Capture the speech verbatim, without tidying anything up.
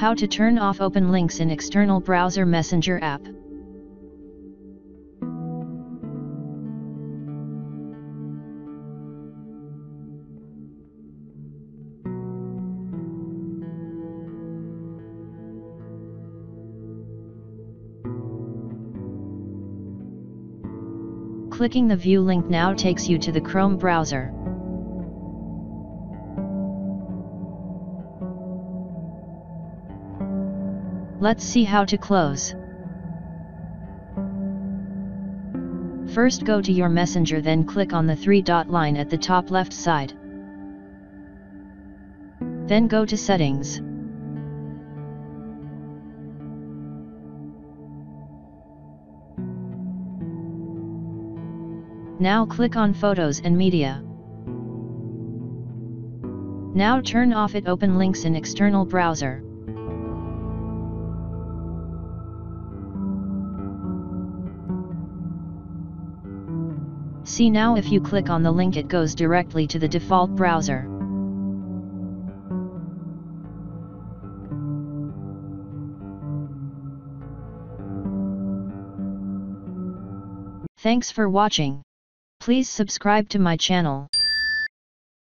How to turn off open links in external browser messenger app. Clicking the view link now takes you to the Chrome browser. Let's see how to close. First go to your messenger, then click on the three dot line at the top left side. Then go to settings. Now click on photos and media. Now turn off it open links in external browser. See now, if you click on the link it goes directly to the default browser. Thanks for watching. Please subscribe to my channel.